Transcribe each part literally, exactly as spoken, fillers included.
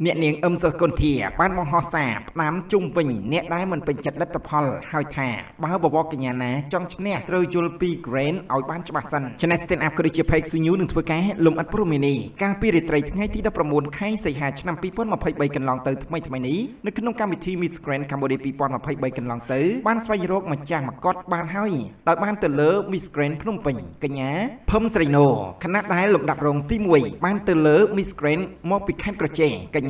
เนี่ยเนียงอมสกุลเทียบ้านมองหอแสบน้ำจุ่มวิ่งเนี่ยได้มันเป็นจัดรัฐพลหอยแท้บ้าบอกว่ากันอย่างนะจังเนี่ยเราจุลปีเกรนเอาบ้านฉบับสันชนะสเตนอัพก็ได้เชื่อเพกซูนิวหนึ่งถ้วยแก้ลมอัดพรุ่งนี้การปีเรตไตรทั้งให้ที่ได้ประมูลไข่ใส่หาชนะปีปอนมาพายใบกันลองเตอร์ทำไมทำไมนี้ในขนมการบิทีมิสเกรนคัมโบเดปีปอนมาพายใบกันลองเตอร์บ้านสวายโรกมาจ้างมากอดบ้านห้อยโดยบ้านเตอร์เลิฟมิสเกรนพรุ่งปิ่งกันอย่างเพิ่มไซโนคณะได้ลมดับลงที่มวยบ้านเตอร์เลิฟมิสเกรนมอปิคันกระเจกัน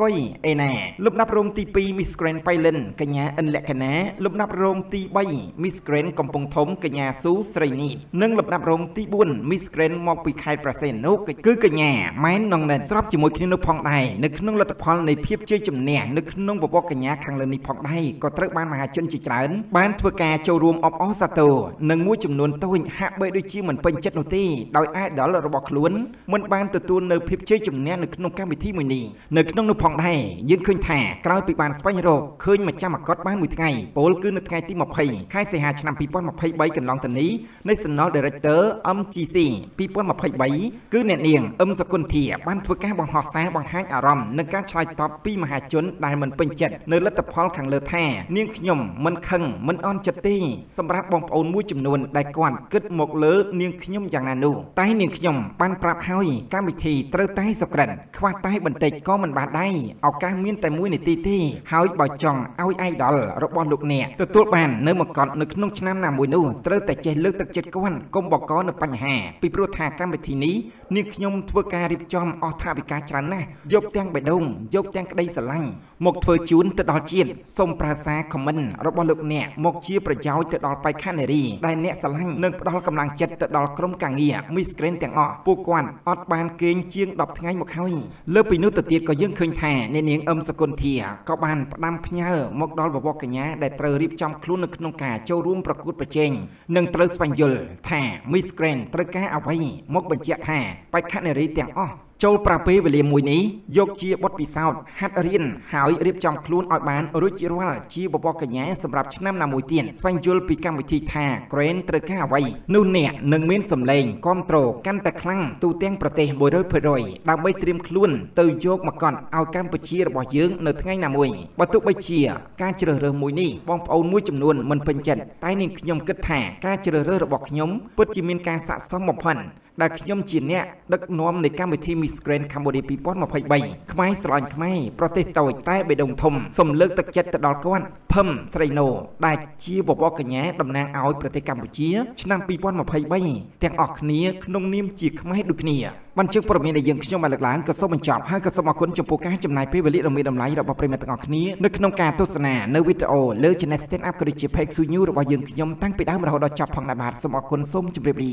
ก้อยเอแน่ลุบนับรวมตีปีมิสเกรนไปเล่นกันยาอันแหละกันนะลุบนับรวมตีใบมิสเกรนกำปงทมกันยาซูสไรนีหนึ่งลุบนับรวมตีบุญมิสเกรนมองปีไข่ประเสนนุกคือกันยาไม้นองแดนสลับจมูกขนมพองได้นึกขนมรัตพรในเพียบเจยจำแหน่นึกขนมบวบกันยาขังเลนิพองได้ก็ตรึกบ้านมหาชนจิตรันบ้านทัวแกโจรวมอบอสโตหนึ่งมูจำนวนตัวหักเบยด้วยชีเหมือนเป็นเจ็ดโนตีโดยไอ้ดอลระบอกล้วนมันบ้านตัวตัวในเพียบเจยจำแหน่นึกขนมก้ามไปที่มือนีนึกขนมนุพองได้ยืนขึ้นแถ่กลายปีบานสไปโรเคยมาจ้ามากอดบ้านมือไงโปลกืนในไงที่มาพายค่ายเสียหายชนะปีป้อนมาพายใบกันลองตันนี้ในสนอเดเรเตอร์อัมจีซีปีป้อนมาพายใบกืนเนียงอัมสกุลเทียบ้านทัวแก้บังหอแสบังห้างอารมณ์ในการชายตอบปีมหาชนได้เหมือนเป็นเจ็ดในรัฐพลขังเลอแถ่เนียงขยมมันขังมันอ่อนจัดตีสำหรับบองโอนมุ้ยจำนวนได้ก่อนกึดหมกเลือเนียงขยมอย่างนานูใต้เนียงขยมปันปราบห้อยการวิธีเติร์ใต้สกัดคว้าใต้บันเตจก็มันบาดได้เอาการมีนแต่มวยในตีที่หายบ่อยจองเอาไอ้ดอลรบบอลลูกเนี่ยตัวตัวแบนเนื้อหมกกอดนึกนุ่งชนะนามวยนู่เตอร์แต่เจเลือกตักเจ็ดก้อนก้มบอกก้อนในปัญหาปีโปรธาการไปทีนี้นิคยมทัวการริบจอมออทาบิกาจันนะยกแตงใบดงยกแตงกระไดสลังหมกเฟอร์จูนตะดอจีนสมปราศาคอมมันรบบอลลูกเนี่ยหมกเชียประยาวตะดอไปข้าเนรีได้เนี่ยสลังนึกดอลกำลังเจ็ดตะดอลกลมกลางเอียมิสเกรนแต่งอปูกวนออดบานเกงเชียงดอกทั้งไงหมกห้อยเลือกไปนู่ตะเตียก็ยื่นคืนแทนในเนียงอมสกุลเทียก็บานประดามพญามกดอลบอกกันยะได้เตอริบจอมคลุ้นนึกนงกาเจ้าร่วมประกุดประเจงหนึ่งเตอร์สปันยุลแทนมิสเกรนเตอร์แกเอาไว้หมกบัญเจแทนไปข้าเนรีแต่งอโจลปราเปย์เวลียมวยนี้ยกเชียบดปีเศร้าฮัตเรียนหายเรียบจอมคลุ้นออยบานรุจิรัลชีบบอกกันยะสำหรับชนะนามวยเตียนสปันยุลปีกรรมวิธีแทนเกรนเตอร์แกเอาไว้นู่นเนี่ยหนึ่งเม้นสำเร็งก้อมโตกันแต่ครั้งตูเตียงประเตยบอยด้วยเพลอยดำใบเตรียมคลุ้นเตอร์โยกมาก่อนเอาการปชีระบยืงเนื้อทั้งไงนามวยประตูไปเชียการเจริญเรือมวยนี่บองเอามวยจำนวนมันเป็นเจ็ดใต้หนึ่งขยมกึศแถการเจริญเรือระบอกขยมปัจจุบันการสะสมหมกพันดักขยมจีนเนี่ยดักน้อมในการไปที่มิสเกรนคัมโบเดปีป้อนมาพายใบขมายสลอนขมายประเทศตะวันใต้ใบดงทมสมเลิกตะเจ็ดตะดอลก้อนเพิ่มไซโนได้เชียบอกว่ากันแย่ดำนางเอาประเทศกัมพูชีชนะปีป้อนมาพายใบแต่งออกเนี้ยขนมนิ่มจีขมายดุกเนี้ยบันทึกประเมินในยังขยมมาหลักหลานกระสอบมันจับให้กระสอบมาคนจมปูการจำนายเพื่อผลิตเรามีดำไรเราประเมินต่างออกเนี้ยนึกขนมการโฆษณาในวิดีโอเลิกชนะสเตนอัพกระดิ่งเพกซูนิวเรายังขยมตั้งไปได้เราดอจับพังนาบาดสมอคนส้มจมเรียบรี